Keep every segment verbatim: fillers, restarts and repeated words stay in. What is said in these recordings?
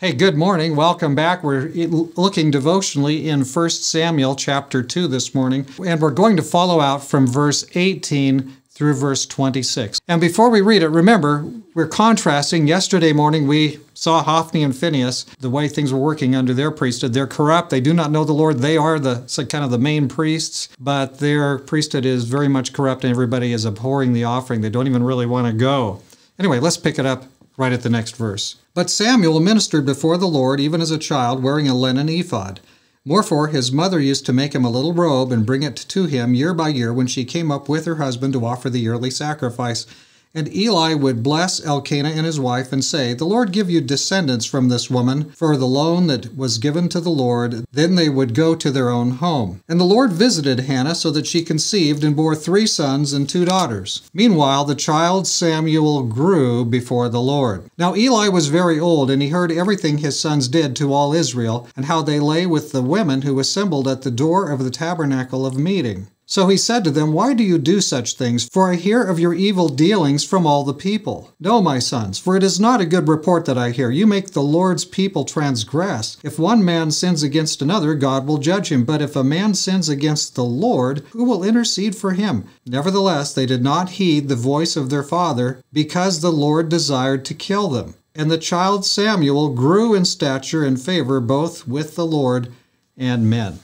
Hey, good morning. Welcome back. We're looking devotionally in First Samuel chapter two this morning, and we're going to follow out from verse eighteen through verse twenty-six. And before we read it, remember, we're contrasting. Yesterday morning we saw Hophni and Phinehas, the way things were working under their priesthood. They're corrupt. They do not know the Lord. They are the kind of the main priests, but their priesthood is very much corrupt, and everybody is abhorring the offering. They don't even really want to go. Anyway, let's pick it up right at the next verse. But Samuel ministered before the Lord, even as a child, wearing a linen ephod. Moreover, his mother used to make him a little robe and bring it to him year by year when she came up with her husband to offer the yearly sacrifice. And Eli would bless Elkanah and his wife and say, "The Lord give you descendants from this woman for the loan that was given to the Lord." Then they would go to their own home. And the Lord visited Hannah so that she conceived and bore three sons and two daughters. Meanwhile, the child Samuel grew before the Lord. Now Eli was very old, and he heard everything his sons did to all Israel, and how they lay with the women who assembled at the door of the tabernacle of meeting. So he said to them, "Why do you do such things? For I hear of your evil dealings from all the people. No, my sons, for it is not a good report that I hear. You make the Lord's people transgress. If one man sins against another, God will judge him. But if a man sins against the Lord, who will intercede for him?" Nevertheless, they did not heed the voice of their father, because the Lord desired to kill them. And the child Samuel grew in stature and favor both with the Lord and men.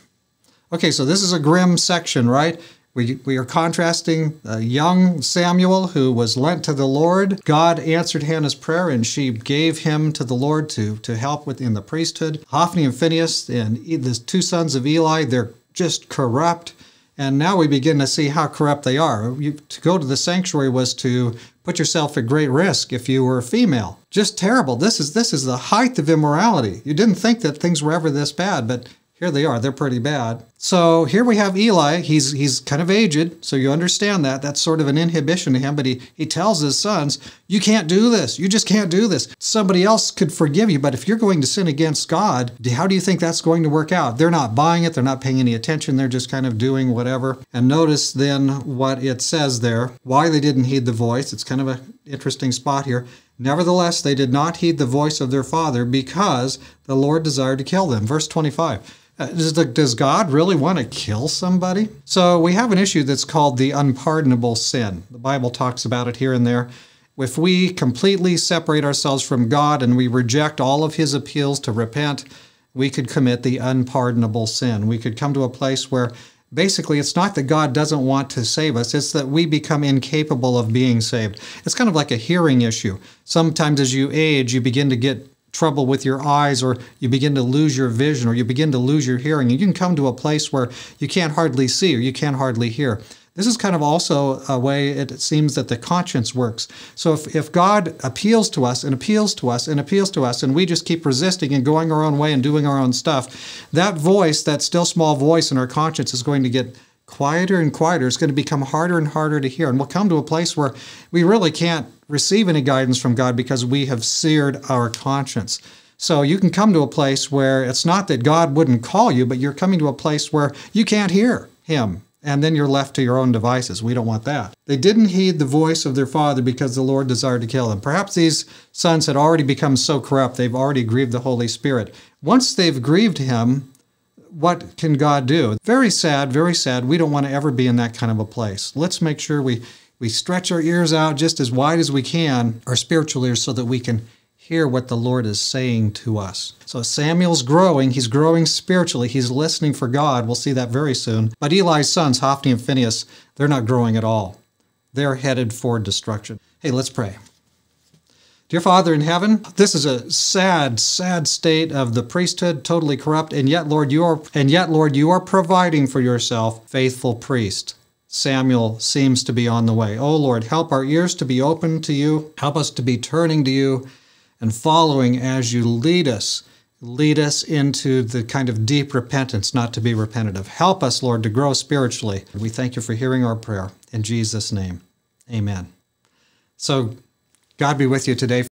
Okay, so this is a grim section, right? We, we are contrasting a young Samuel who was lent to the Lord. God answered Hannah's prayer, and she gave him to the Lord to, to help within the priesthood. Hophni and Phinehas and the two sons of Eli, they're just corrupt. And now we begin to see how corrupt they are. You, to go to the sanctuary was to put yourself at great risk if you were a female. Just terrible. This is, this is the height of immorality. You didn't think that things were ever this bad, but here they are. They're pretty bad. So here we have Eli. He's he's kind of aged, so you understand that. That's sort of an inhibition to him, but he, he tells his sons, you can't do this. You just can't do this. Somebody else could forgive you, but if you're going to sin against God, how do you think that's going to work out? They're not buying it. They're not paying any attention. They're just kind of doing whatever. And notice then what it says there, why they didn't heed the voice. It's kind of an interesting spot here. Nevertheless, they did not heed the voice of their father, because the Lord desired to kill them. Verse twenty-five. Uh, does, the, does God really want to kill somebody? So we have an issue that's called the unpardonable sin. The Bible talks about it here and there. If we completely separate ourselves from God and we reject all of his appeals to repent, we could commit the unpardonable sin. We could come to a place where basically it's not that God doesn't want to save us, it's that we become incapable of being saved. It's kind of like a hearing issue. Sometimes as you age, you begin to get trouble with your eyes, or you begin to lose your vision, or you begin to lose your hearing, and you can come to a place where you can't hardly see or you can't hardly hear. This is kind of also a way it seems that the conscience works. So if, if God appeals to us and appeals to us and appeals to us, and we just keep resisting and going our own way and doing our own stuff, that voice, that still small voice in our conscience, is going to get quieter and quieter. It's going to become harder and harder to hear. And we'll come to a place where we really can't receive any guidance from God because we have seared our conscience. So you can come to a place where it's not that God wouldn't call you, but you're coming to a place where you can't hear him. And then you're left to your own devices. We don't want that. They didn't heed the voice of their father because the Lord desired to kill them. Perhaps these sons had already become so corrupt, they've already grieved the Holy Spirit. Once they've grieved him, what can God do? Very sad, very sad. We don't want to ever be in that kind of a place. Let's make sure we, we stretch our ears out just as wide as we can, our spiritual ears, so that we can hear what the Lord is saying to us. So Samuel's growing. He's growing spiritually. He's listening for God. We'll see that very soon. But Eli's sons, Hophni and Phinehas, they're not growing at all. They're headed for destruction. Hey, let's pray. Dear Father in heaven, this is a sad, sad state of the priesthood, totally corrupt, and yet, Lord, you are and yet, Lord, you are providing for yourself faithful priest. Samuel seems to be on the way. Oh Lord, help our ears to be open to you. Help us to be turning to you and following as you lead us. Lead us into the kind of deep repentance, not to be repentant of. Help us, Lord, to grow spiritually. We thank you for hearing our prayer. In Jesus' name, amen. So God be with you today.